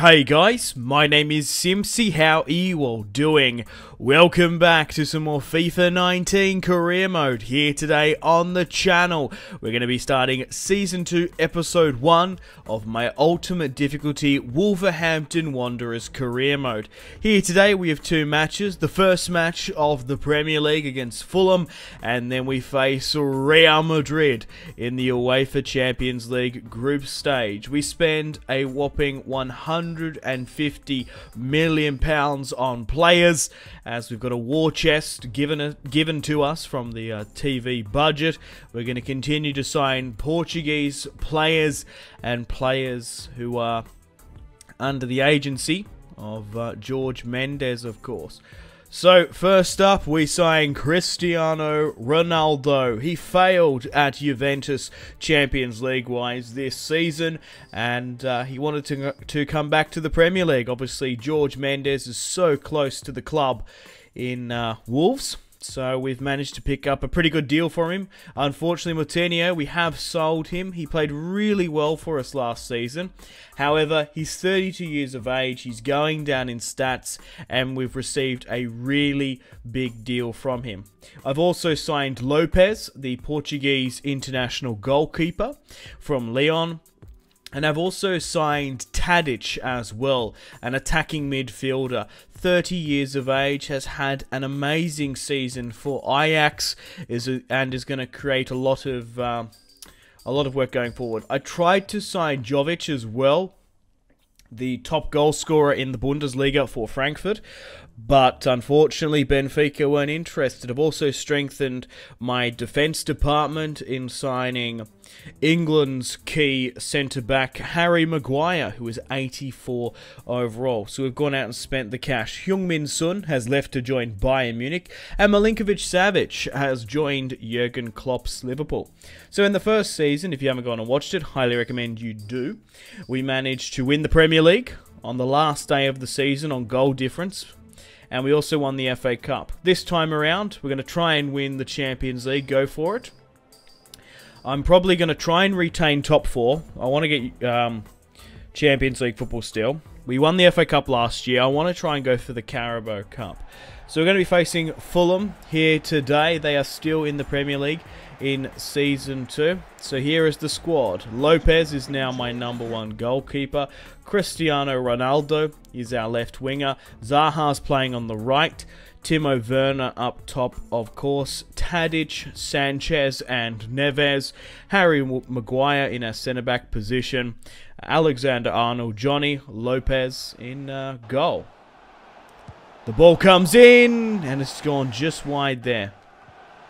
Hey guys, my name is Simpzy, how are you all doing? Welcome back to some more FIFA 19 career mode here today on the channel. We're going to be starting Season 2 Episode 1 of my Ultimate Difficulty Wolverhampton Wanderers career mode. Here today we have two matches, the first match of the Premier League against Fulham, and then we face Real Madrid in the UEFA Champions League group stage. We spend a whopping £150 million on players, as we've got a war chest given to us from the TV budget. We're going to continue to sign Portuguese players and players who are under the agency of George Mendes, of course. So, first up, we sign Cristiano Ronaldo. He failed at Juventus Champions League-wise this season, and he wanted to come back to the Premier League. Obviously, George Mendes is so close to the club in Wolves, so we've managed to pick up a pretty good deal for him. Unfortunately, Moutinho, we have sold him. He played really well for us last season. However, he's 32 years of age. He's going down in stats, and we've received a really big deal from him. I've also signed Lopez, the Portuguese international goalkeeper from Lyon. And I've also signed Tadic as well, an attacking midfielder. 30 years of age, has had an amazing season for Ajax, and is going to create a lot of work going forward. I tried to sign Jovic as well, the top goal scorer in the Bundesliga for Frankfurt, but unfortunately Benfica weren't interested. I've also strengthened my defence department in signing England's key centre-back Harry Maguire, who is 84 overall. So we've gone out and spent the cash. Heung-min Son has left to join Bayern Munich, and Milinkovic-Savic has joined Jurgen Klopp's Liverpool. So in the first season, if you haven't gone and watched it, highly recommend you do. We managed to win the Premier League on the last day of the season on goal difference, and we also won the FA Cup. This time around, we're going to try and win the Champions League. Go for it. I'm probably going to try and retain top four. I want to get Champions League football still. We won the FA Cup last year. I want to try and go for the Carabao Cup. So we're going to be facing Fulham here today. They are still in the Premier League in Season 2. So here is the squad. Lopez is now my number one goalkeeper. Cristiano Ronaldo is our left winger. Zaha's playing on the right. Timo Werner up top, of course. Tadic, Sanchez and Neves. Harry Maguire in our centre-back position. Alexander Arnold, Johnny Lopez in goal. The ball comes in and it's gone just wide there.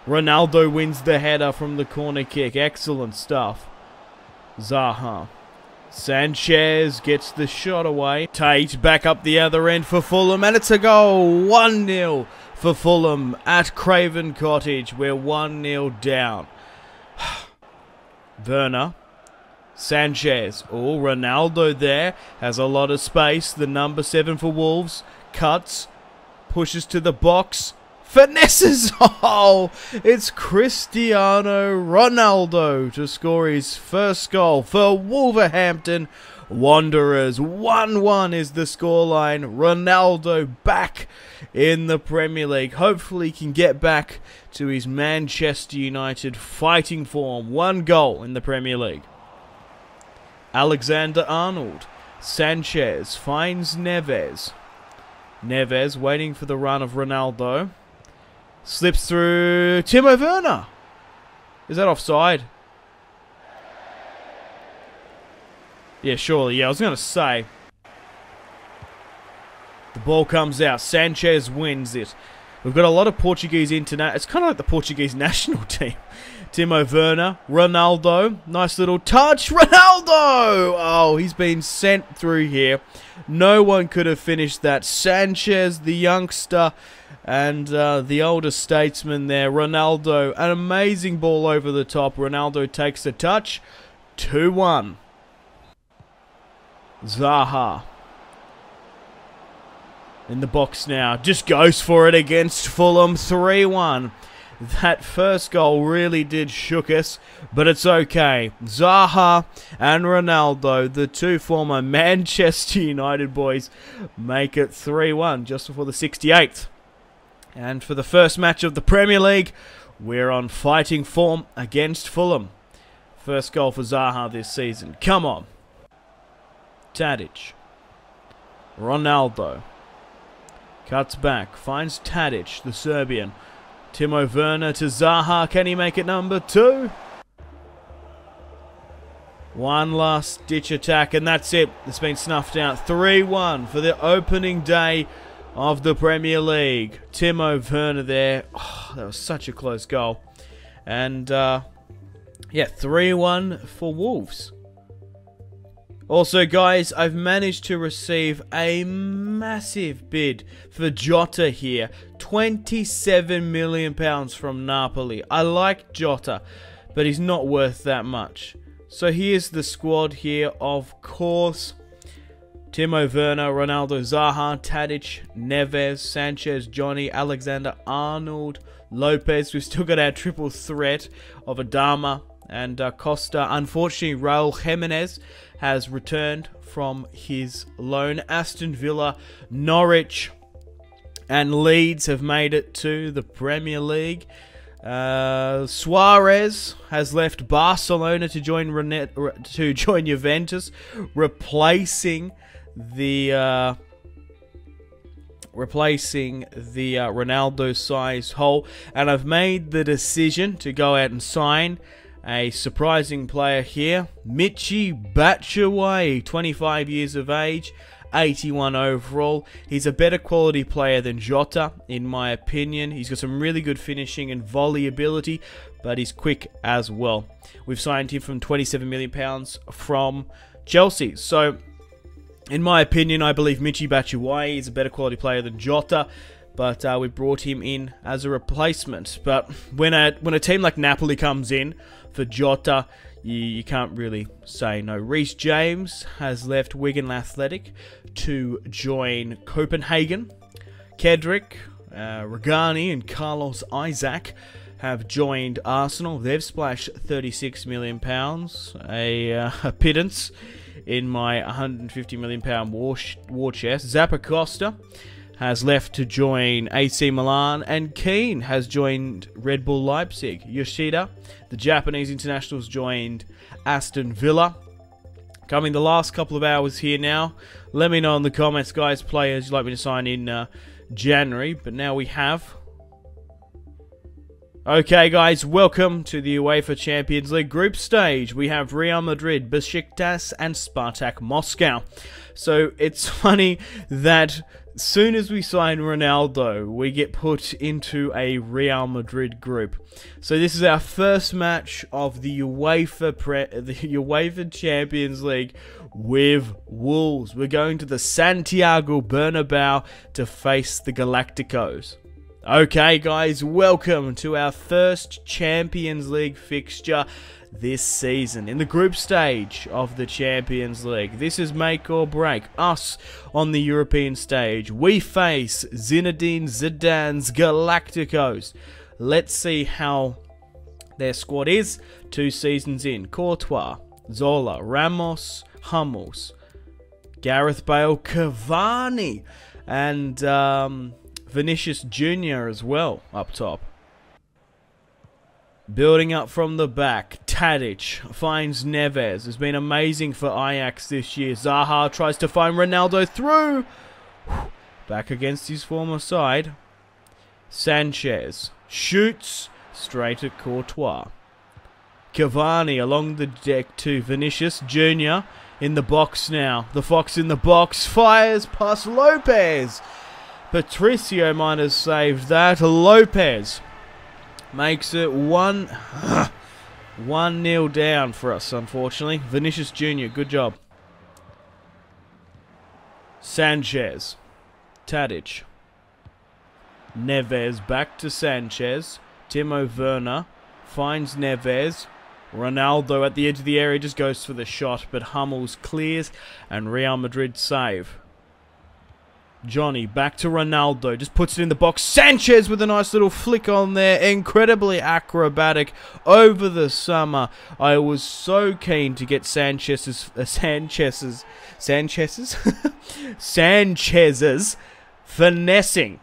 Ronaldo wins the header from the corner kick. Excellent stuff. Zaha. Sanchez gets the shot away. Tate back up the other end for Fulham, and it's a goal. 1-0 for Fulham at Craven Cottage. We're 1-0 down. Werner. Sanchez. Oh, Ronaldo there. Has a lot of space. The number 7 for Wolves. Cuts. Pushes to the box. Finesses! Oh, it's Cristiano Ronaldo to score his first goal for Wolverhampton Wanderers. 1-1 is the scoreline. Ronaldo back in the Premier League. Hopefully he can get back to his Manchester United fighting form. One goal in the Premier League. Alexander Arnold. Sanchez finds Neves. Neves waiting for the run of Ronaldo. Slips through. Timo Werner. Is that offside? Yeah, surely. Yeah, I was going to say. The ball comes out. Sanchez wins it. We've got a lot of Portuguese international. It's kind of like the Portuguese national team. Timo Werner. Ronaldo. Nice little touch. Ronaldo! Oh, he's been sent through here. No one could have finished that. Sanchez, the youngster, and the older statesman there. Ronaldo, an amazing ball over the top. Ronaldo takes the touch. 2-1. Zaha. In the box now. Just goes for it against Fulham. 3-1. That first goal really did shook us, but it's okay. Zaha and Ronaldo, the two former Manchester United boys, make it 3-1 just before the 68th. And for the first match of the Premier League, we're on fighting form against Fulham. First goal for Zaha this season. Come on. Tadic. Ronaldo. Cuts back. Finds Tadic, the Serbian. Timo Werner to Zaha. Can he make it number 2? One last ditch attack and that's it. It's been snuffed out. 3-1 for the opening day of the Premier League. Timo Werner there. Oh, that was such a close goal. And, yeah, 3-1 for Wolves. Also, guys, I've managed to receive a massive bid for Jota here. £27 million from Napoli. I like Jota, but he's not worth that much. So here's the squad here, of course. Timo Werner, Ronaldo, Zaha, Tadic, Neves, Sanchez, Johnny, Alexander Arnold, Lopez. We've still got our triple threat of Adama and Costa. Unfortunately, Raul Jimenez has returned from his loan. Aston Villa, Norwich and Leeds have made it to the Premier League. Suarez has left Barcelona to join Juventus, replacing the Ronaldo-sized hole. And I've made the decision to go out and sign a surprising player here, Michy Batshuayi, 25 years of age, 81 overall. He's a better quality player than Jota, in my opinion. He's got some really good finishing and volley ability, but he's quick as well. We've signed him from £27 million from Chelsea. So, in my opinion, I believe Michy Batshuayi is a better quality player than Jota. But we brought him in as a replacement. But when a team like Napoli comes in for Jota, you can't really say no. Reece James has left Wigan Athletic to join Copenhagen. Kedrick, Regani and Carlos Isaac have joined Arsenal. They've splashed £36 million, a pittance in my £150 million war chest. Zappa Costa has left to join AC Milan, and Keane has joined Red Bull Leipzig. Yoshida, the Japanese internationals, joined Aston Villa. Coming the last couple of hours here now. Let me know in the comments, guys, players you'd like me to sign in January, but now we have. Okay, guys, welcome to the UEFA Champions League group stage. We have Real Madrid, Besiktas, and Spartak Moscow. So it's funny that as soon as we sign Ronaldo, we get put into a Real Madrid group. So this is our first match of the UEFA Champions League with Wolves. We're going to the Santiago Bernabeu to face the Galacticos. Okay, guys, welcome to our first Champions League fixture this season in the group stage of the Champions League. This is make or break us on the European stage. We face Zinedine Zidane's Galacticos. Let's see how their squad is 2 seasons in. Courtois, Zola, Ramos, Hummels, Gareth Bale, Cavani, and Vinicius Jr. as well up top. Building up from the back, Tadic finds Neves. It's been amazing for Ajax this year. Zaha tries to find Ronaldo through. Back against his former side. Sanchez shoots straight at Courtois. Cavani along the deck to Vinicius Jr. in the box now. The Fox in the box fires past Lopez. Patricio might have saved that. Lopez makes it 1-0 down for us, unfortunately. Vinicius Jr., good job. Sanchez. Tadic. Neves back to Sanchez. Timo Werner finds Neves. Ronaldo at the edge of the area just goes for the shot, but Hummels clears and Real Madrid save. Johnny, back to Ronaldo, just puts it in the box. Sanchez with a nice little flick on there, incredibly acrobatic. Over the summer, I was so keen to get Sanchez's finessing.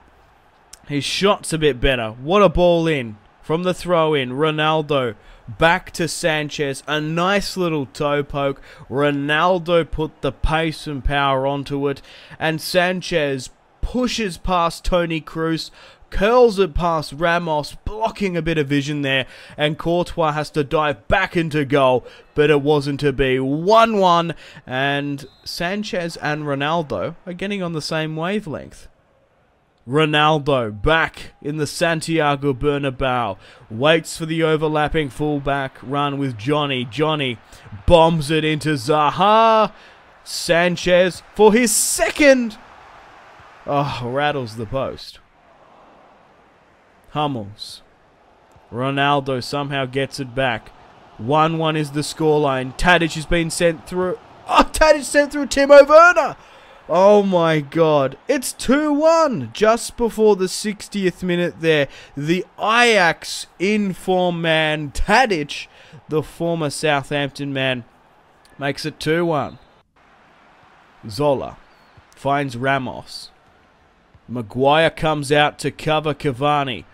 His shot's a bit better. What a ball in. From the throw-in, Ronaldo back to Sanchez. A nice little toe poke. Ronaldo put the pace and power onto it. And Sanchez pushes past Toni Kroos, curls it past Ramos, blocking a bit of vision there. And Courtois has to dive back into goal, but it wasn't to be. 1-1, and Sanchez and Ronaldo are getting on the same wavelength. Ronaldo back in the Santiago Bernabeu, waits for the overlapping fullback run with Johnny. Johnny bombs it into Zaha. Sanchez for his second. Oh, rattles the post. Hummels. Ronaldo somehow gets it back. 1-1 is the scoreline. Tadic has been sent through. Oh, Tadic sent through Timo Werner. Oh my god, it's 2-1 just before the 60th minute there. The Ajax in-form man, Tadic, the former Southampton man, makes it 2-1. Zola finds Ramos. Maguire comes out to cover Cavani.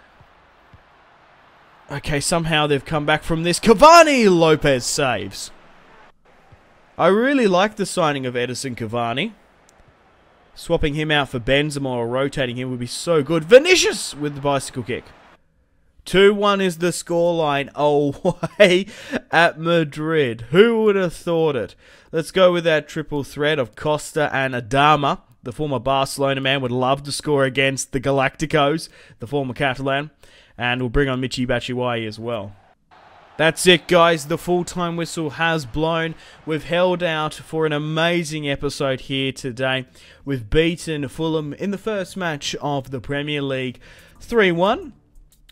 Okay, somehow they've come back from this. Cavani! Lopez saves. I really like the signing of Edinson Cavani. Swapping him out for Benzema or rotating him would be so good. Vinicius with the bicycle kick. 2-1 is the scoreline away at Madrid. Who would have thought it? Let's go with that triple threat of Costa and Adama. The former Barcelona man would love to score against the Galacticos, the former Catalan. And we'll bring on Michy Batshuayi as well. That's it, guys. The full-time whistle has blown. We've held out for an amazing episode here today. We've beaten Fulham in the first match of the Premier League 3-1.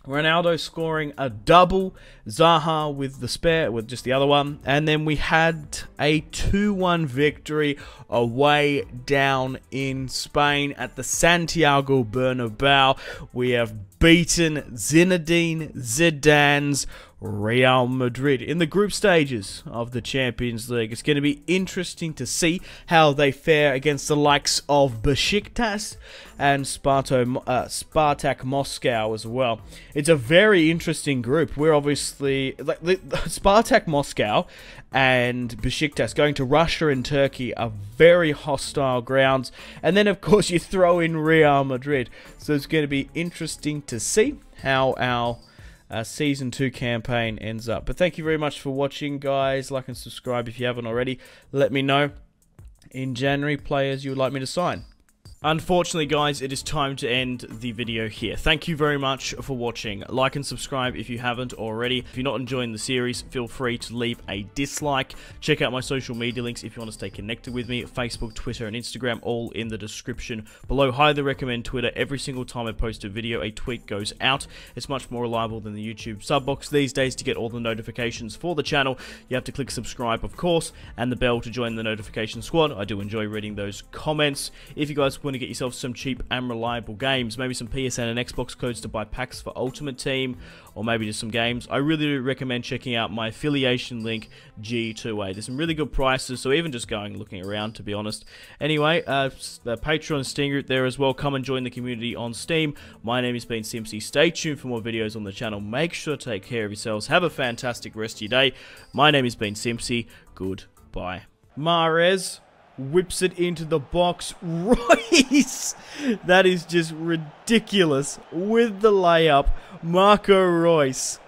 Ronaldo scoring a double. Zaha with the spare, with just the other one. And then we had a 2-1 victory away down in Spain at the Santiago Bernabeu. We have beaten Zinedine Zidane's Real Madrid in the group stages of the Champions League. It's going to be interesting to see how they fare against the likes of Besiktas and Spartak Moscow as well. It's a very interesting group. We're obviously like Spartak Moscow and Besiktas going to Russia and Turkey are very hostile grounds. And then of course you throw in Real Madrid. So it's going to be interesting to see how our Season 2 campaign ends up. But thank you very much for watching, guys. Like and subscribe if you haven't already. Let me know in January players you would like me to sign. Unfortunately, guys, it is time to end the video here. Thank you very much for watching. Like and subscribe if you haven't already. If you're not enjoying the series, feel free to leave a dislike. Check out my social media links if you want to stay connected with me. Facebook, Twitter, and Instagram, all in the description below. Highly recommend Twitter. Every single time I post a video, a tweet goes out. It's much more reliable than the YouTube sub box these days. To get all the notifications for the channel, you have to click subscribe, of course, and the bell to join the notification squad. I do enjoy reading those comments. If you guys want to get yourself some cheap and reliable games, maybe some PSN and Xbox codes to buy packs for Ultimate Team, or maybe just some games, I really do recommend checking out my affiliation link, G2A. There's some really good prices, so even just going looking around, to be honest. Anyway, the Patreon Steam group there as well. Come and join the community on Steam. My name has been Simpzy. Stay tuned for more videos on the channel. Make sure to take care of yourselves. Have a fantastic rest of your day. My name has been Simpzy. Goodbye. Mahrez whips it into the box. Royce! That is just ridiculous. With the layup, Marco Reus.